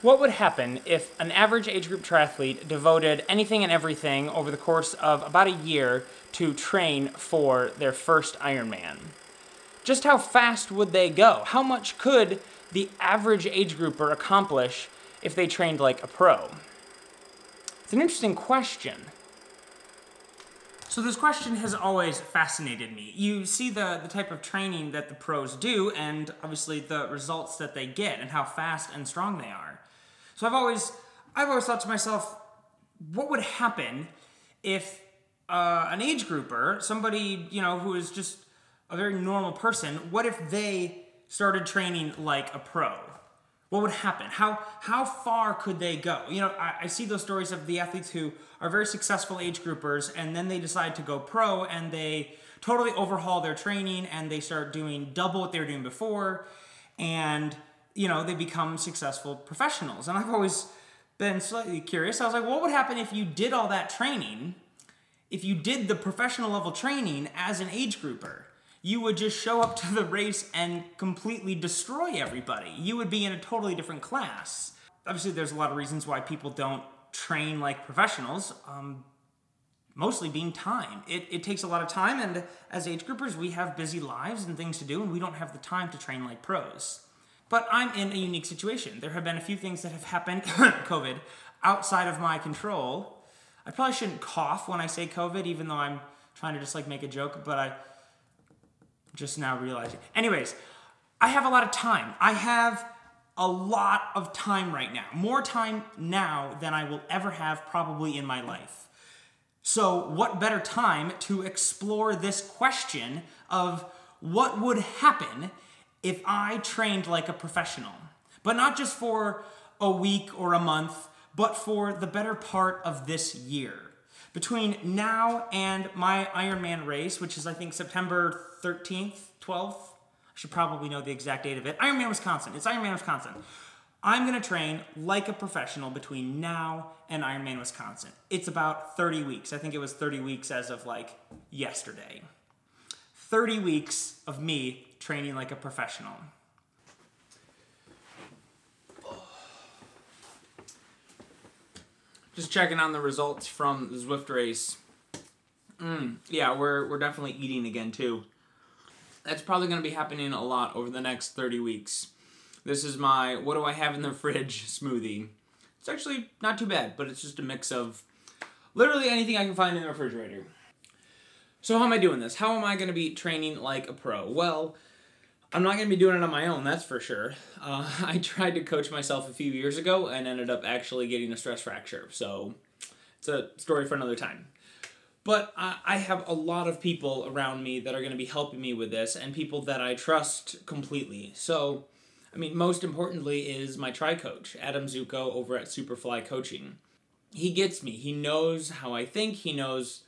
What would happen if an average age group triathlete devoted anything and everything over the course of about a year to train for their first Ironman? Just how fast would they go? How much could the average age grouper accomplish if they trained like a pro? It's an interesting question. So this question has always fascinated me. You see the type of training that the pros do and obviously the results that they get and how fast and strong they are. So I've always thought to myself, what would happen if an age grouper, somebody, you know, who is just a very normal person, what if they started training like a pro? What would happen? How far could they go? You know, I see those stories of the athletes who are very successful age groupers and then they decide to go pro and they totally overhaul their training and they start doing double what they were doing before, and you know, they become successful professionals. And I've always been slightly curious. I was like, what would happen if you did all that training, if you did the professional level training as an age grouper? You would just show up to the race and completely destroy everybody. You would be in a totally different class. Obviously, there's a lot of reasons why people don't train like professionals, mostly being time. It takes a lot of time, and as age groupers, we have busy lives and things to do, and we don't have the time to train like pros. But I'm in a unique situation. There have been a few things that have happened, COVID, outside of my control. I probably shouldn't cough when I say COVID, even though I'm trying to just like make a joke, but I just now realizing. Anyways, I have a lot of time. I have a lot of time right now. More time now than I will ever have probably in my life. So what better time to explore this question of what would happen if I trained like a professional? But not just for a week or a month, but for the better part of this year. Between now and my Ironman race, which is I think September 13th, 12th, I should probably know the exact date of it. Ironman Wisconsin, it's Ironman Wisconsin. I'm gonna train like a professional between now and Ironman Wisconsin. It's about 30 weeks. I think it was 30 weeks as of like yesterday. 30 weeks of me training like a professional. Just checking on the results from the Zwift race. Yeah, we're definitely eating again too. That's probably going to be happening a lot over the next 30 weeks. This is my what do I have in the fridge smoothie. It's actually not too bad, but it's just a mix of literally anything I can find in the refrigerator. So how am I doing this? How am I going to be training like a pro? Well, I'm not going to be doing it on my own, that's for sure. I tried to coach myself a few years ago and ended up actually getting a stress fracture. So it's a story for another time. But I have a lot of people around me that are going to be helping me with this and people that I trust completely. So, I mean, most importantly is my tri-coach, Adam Zuko over at Superfly Coaching. He gets me. He knows how I think. He knows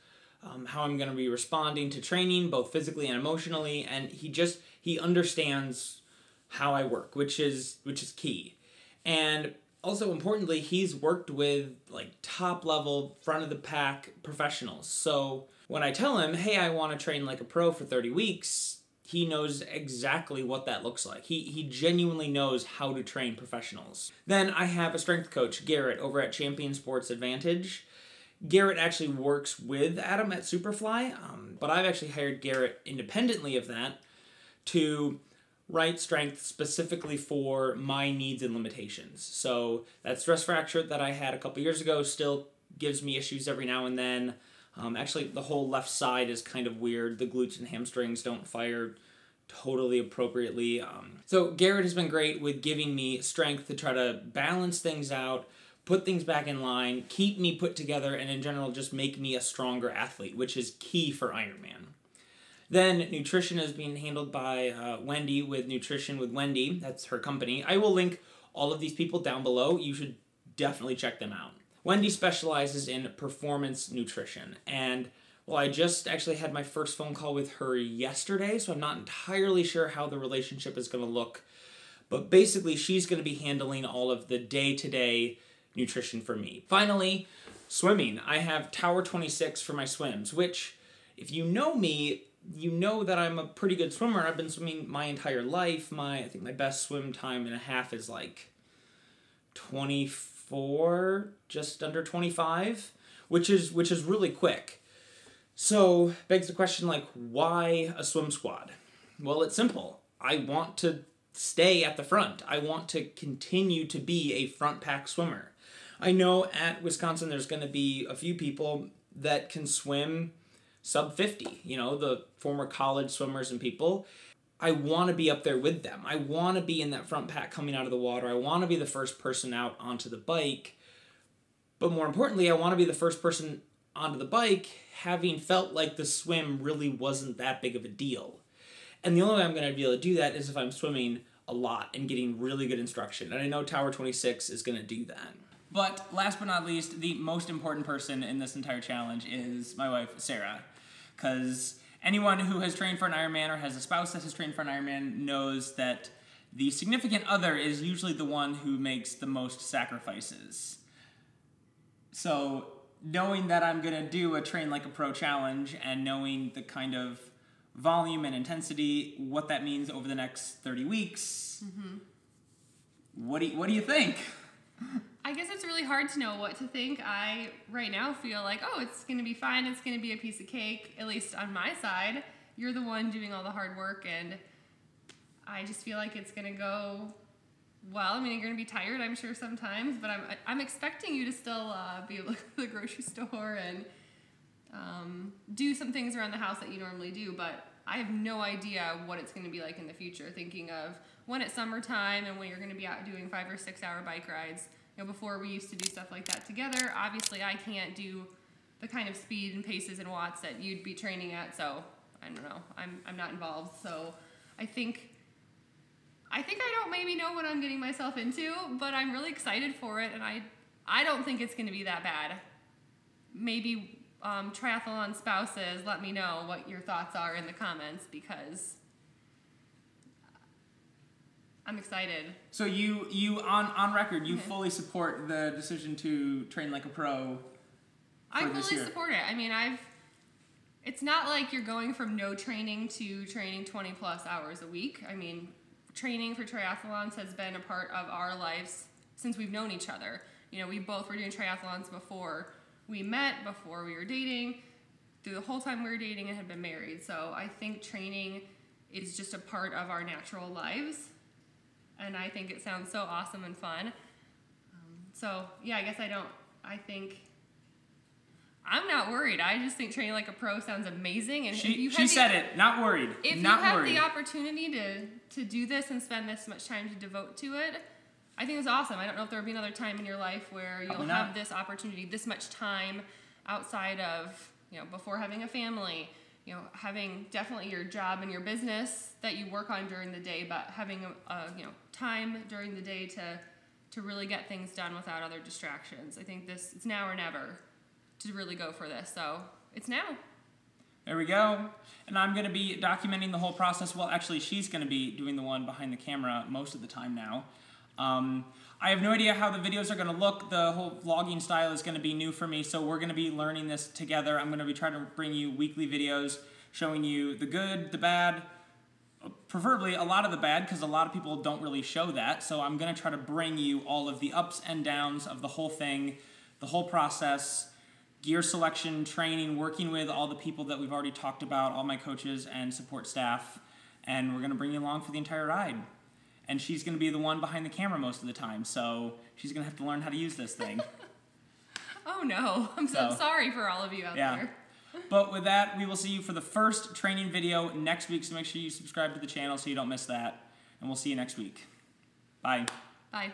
how I'm going to be responding to training, both physically and emotionally, and he understands how I work, which is key. And also importantly, he's worked with like top level, front of the pack professionals. So when I tell him, hey, I want to train like a pro for 30 weeks, he knows exactly what that looks like. He genuinely knows how to train professionals. Then I have a strength coach, Garrett, over at Champion Sports Advantage. Garrett actually works with Adam at Superfly, but I've actually hired Garrett independently of that to write strength specifically for my needs and limitations. So that stress fracture that I had a couple years ago still gives me issues every now and then. Actually, the whole left side is kind of weird. The glutes and hamstrings don't fire totally appropriately. So Garrett has been great with giving me strength to try to balance things out, put things back in line, keep me put together, and in general just make me a stronger athlete, which is key for Ironman. Then nutrition is being handled by Wendi with Nutrition with Wendi. That's her company. I will link all of these people down below. You should definitely check them out. Wendi specializes in performance nutrition. And well, I just actually had my first phone call with her yesterday, so I'm not entirely sure how the relationship is going to look. But basically, she's going to be handling all of the day-to-day nutrition for me. Finally, swimming. I have Tower 26 for my swims, which, if you know me, you know that I'm a pretty good swimmer. I've been swimming my entire life. I think my best swim time and a half is like 24, just under 25, which is really quick. So begs the question, like, why a swim squad? Well, it's simple. I want to stay at the front. I want to continue to be a front pack swimmer. I know at Wisconsin there's going to be a few people that can swim sub 50, you know, the former college swimmers and people. I want to be up there with them. I want to be in that front pack coming out of the water. I want to be the first person out onto the bike. But more importantly, I want to be the first person onto the bike having felt like the swim really wasn't that big of a deal. And the only way I'm going to be able to do that is if I'm swimming a lot and getting really good instruction. And I know Tower 26 is going to do that. But last but not least, the most important person in this entire challenge is my wife, Sarah. Because anyone who has trained for an Ironman or has a spouse that has trained for an Ironman knows that the significant other is usually the one who makes the most sacrifices. So knowing that I'm going to do a Train Like a Pro challenge and knowing the kind of volume and intensity, what that means over the next 30 weeks, what do you think? I guess it's really hard to know what to think. I, right now, feel like, oh, it's going to be fine. It's going to be a piece of cake, at least on my side. You're the one doing all the hard work, and I just feel like it's going to go well. I mean, you're going to be tired, I'm sure, sometimes, but I'm expecting you to still be able to go to the grocery store and do some things around the house that you normally do, but I have no idea what it's going to be like in the future, thinking of when it's summertime and when you're going to be out doing 5 or 6 hour bike rides. You know, before we used to do stuff like that together. Obviously, I can't do the kind of speed and paces and watts that you'd be training at, so I don't know. I'm not involved, so I think I don't maybe know what I'm getting myself into, but I'm really excited for it, and I don't think it's going to be that bad. Maybe triathlon spouses, let me know what your thoughts are in the comments, because I'm excited. So you on record, you fully support the decision to train like a pro for this year. I fully support it. I mean, it's not like you're going from no training to training 20 plus hours a week. I mean, training for triathlons has been a part of our lives since we've known each other. You know, we both were doing triathlons before we met, before we were dating, through the whole time we were dating and had been married. So I think training is just a part of our natural lives. And I think it sounds so awesome and fun. So, yeah, I guess I'm not worried. I just think training like a pro sounds amazing. And not worried. If you have the opportunity to do this and spend this much time to devote to it, I think it's awesome. I don't know if there'll be another time in your life where you'll have this opportunity, this much time outside of, you know, before having a family. You know, having definitely your job and your business that you work on during the day, but having time during the day to really get things done without other distractions. I think it's now or never to really go for this. So it's now. There we go. And I'm going to be documenting the whole process. Well, actually, she's going to be doing the one behind the camera most of the time now. I have no idea how the videos are going to look. The whole vlogging style is going to be new for me, so we're going to be learning this together. I'm going to be trying to bring you weekly videos showing you the good, the bad, preferably a lot of the bad, because a lot of people don't really show that. So I'm going to try to bring you all of the ups and downs of the whole thing, the whole process, gear selection, training, working with all the people that we've already talked about, all my coaches and support staff, and we're going to bring you along for the entire ride. And she's going to be the one behind the camera most of the time, so she's going to have to learn how to use this thing. Oh, no. I'm so sorry for all of you out there. But with that, we will see you for the first training video next week, so make sure you subscribe to the channel so you don't miss that. And we'll see you next week. Bye. Bye.